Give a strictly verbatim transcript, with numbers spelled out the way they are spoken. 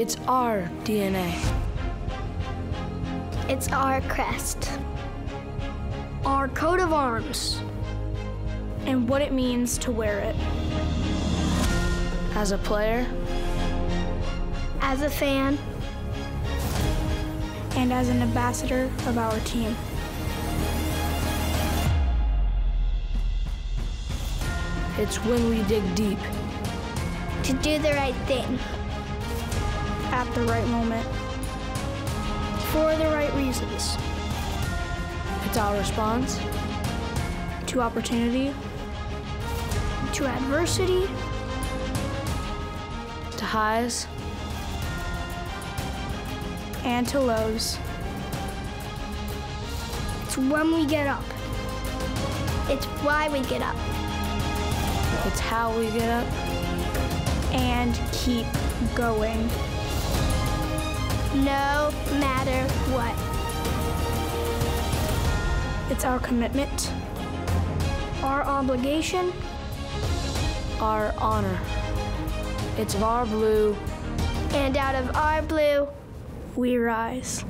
It's our D N A. It's our crest. Our coat of arms. And what it means to wear it. As a player. As a fan. And as an ambassador of our team. It's when we dig deep. To do the right thing. At the right moment. For the right reasons. It's our response. To opportunity. To adversity. To highs. And to lows. It's when we get up. It's why we get up. It's how we get up. And keep going. No matter what. It's our commitment. Our obligation. Our honor. It's of our blue. And out of our blue, we rise.